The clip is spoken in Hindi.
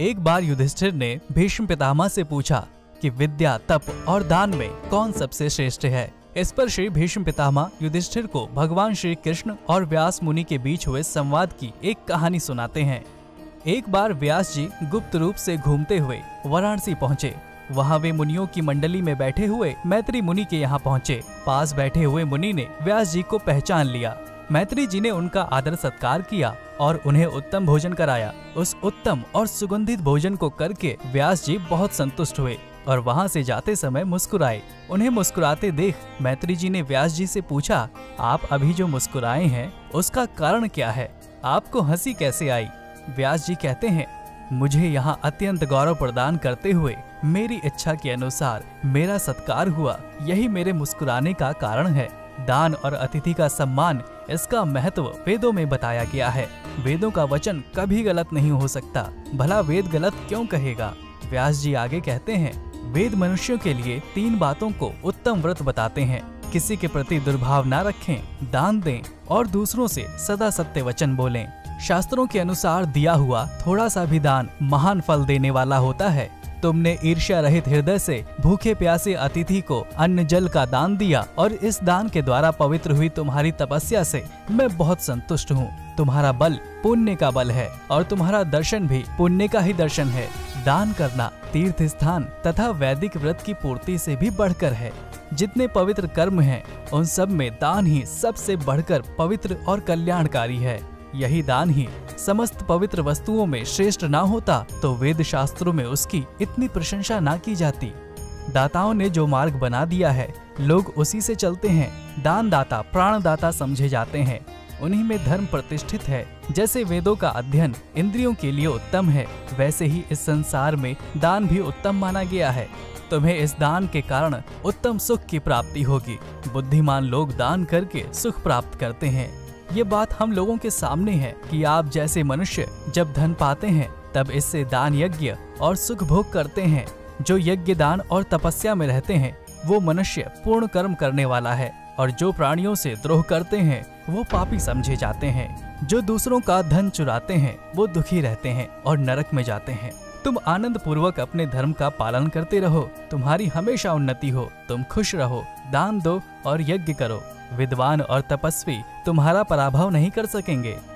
एक बार युधिष्ठिर ने भीष्म पितामह से पूछा कि विद्या, तप और दान में कौन सबसे श्रेष्ठ है। इस पर श्री भीष्म पितामह युधिष्ठिर को भगवान श्री कृष्ण और व्यास मुनि के बीच हुए संवाद की एक कहानी सुनाते हैं। एक बार व्यास जी गुप्त रूप से घूमते हुए वाराणसी पहुँचे। वहाँ वे मुनियों की मंडली में बैठे हुए मैत्री मुनि के यहाँ पहुँचे। पास बैठे हुए मुनि ने व्यास जी को पहचान लिया। मैत्री जी ने उनका आदर सत्कार किया और उन्हें उत्तम भोजन कराया। उस उत्तम और सुगंधित भोजन को करके व्यास जी बहुत संतुष्ट हुए और वहाँ से जाते समय मुस्कुराए। उन्हें मुस्कुराते देख मैत्री जी ने व्यास जी से पूछा, आप अभी जो मुस्कुराए हैं उसका कारण क्या है? आपको हंसी कैसे आई? व्यास जी कहते हैं, मुझे यहाँ अत्यंत गौरव प्रदान करते हुए मेरी इच्छा के अनुसार मेरा सत्कार हुआ, यही मेरे मुस्कुराने का कारण है। दान और अतिथि का सम्मान, इसका महत्व वेदों में बताया गया है। वेदों का वचन कभी गलत नहीं हो सकता, भला वेद गलत क्यों कहेगा? व्यास जी आगे कहते हैं, वेद मनुष्यों के लिए तीन बातों को उत्तम व्रत बताते हैं। किसी के प्रति दुर्भाव न रखें, दान दें और दूसरों से सदा सत्य वचन बोलें। शास्त्रों के अनुसार दिया हुआ थोड़ा सा भी दान महान फल देने वाला होता है। तुमने ईर्ष्या रहित हृदय से भूखे प्यासे अतिथि को अन्न जल का दान दिया और इस दान के द्वारा पवित्र हुई तुम्हारी तपस्या से मैं बहुत संतुष्ट हूँ। तुम्हारा बल पुण्य का बल है और तुम्हारा दर्शन भी पुण्य का ही दर्शन है। दान करना तीर्थ स्थान तथा वैदिक व्रत की पूर्ति से भी बढ़कर है। जितने पवित्र कर्म हैं, उन सब में दान ही सबसे बढ़कर पवित्र और कल्याणकारी है। यही दान ही समस्त पवित्र वस्तुओं में श्रेष्ठ ना होता तो वेद शास्त्रों में उसकी इतनी प्रशंसा ना की जाती। दाताओं ने जो मार्ग बना दिया है, लोग उसी से चलते हैं। दानदाता प्राणदाता समझे जाते हैं। उन्हीं में धर्म प्रतिष्ठित है। जैसे वेदों का अध्ययन इंद्रियों के लिए उत्तम है, वैसे ही इस संसार में दान भी उत्तम माना गया है। तुम्हें इस दान के कारण उत्तम सुख की प्राप्ति होगी। बुद्धिमान लोग दान करके सुख प्राप्त करते हैं। ये बात हम लोगों के सामने है कि आप जैसे मनुष्य जब धन पाते हैं तब इससे दान यज्ञ और सुख भोग करते हैं। जो यज्ञ दान और तपस्या में रहते हैं वो मनुष्य पूर्ण कर्म करने वाला है, और जो प्राणियों से द्रोह करते हैं वो पापी समझे जाते हैं। जो दूसरों का धन चुराते हैं वो दुखी रहते हैं और नरक में जाते हैं। तुम आनंद पूर्वक अपने धर्म का पालन करते रहो, तुम्हारी हमेशा उन्नति हो, तुम खुश रहो, दान दो और यज्ञ करो। विद्वान और तपस्वी तुम्हारा पराभव नहीं कर सकेंगे।